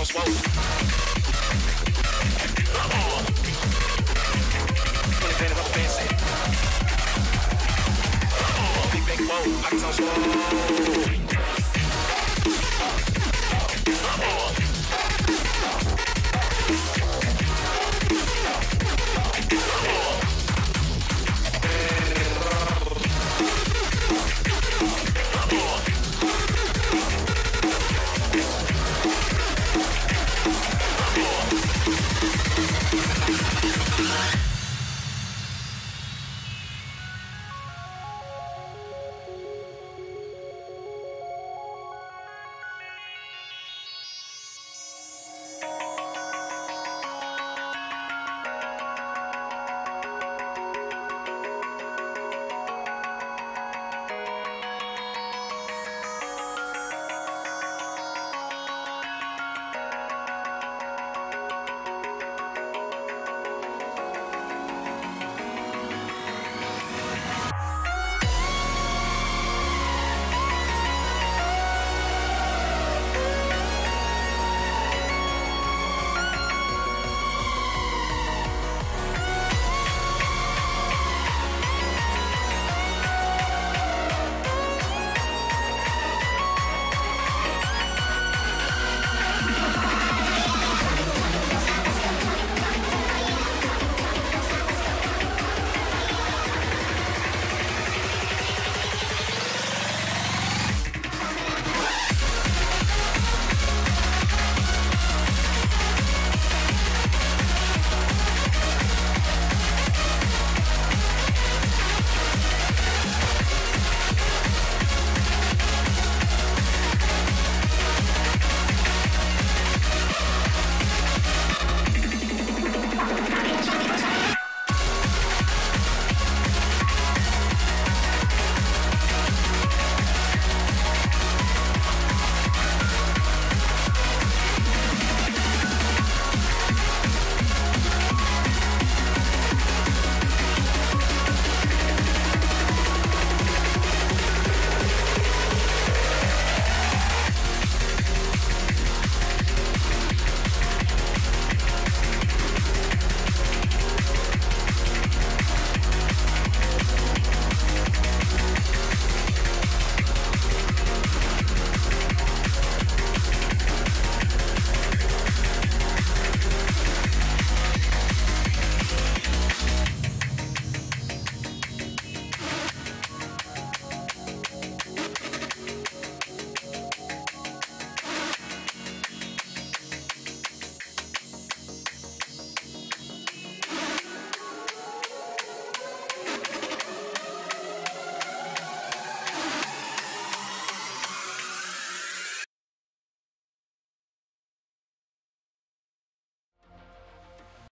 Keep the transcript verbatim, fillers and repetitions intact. on swole. Come on. Anything about fancy. Come on. Big, big, whoa. Pockets on swole.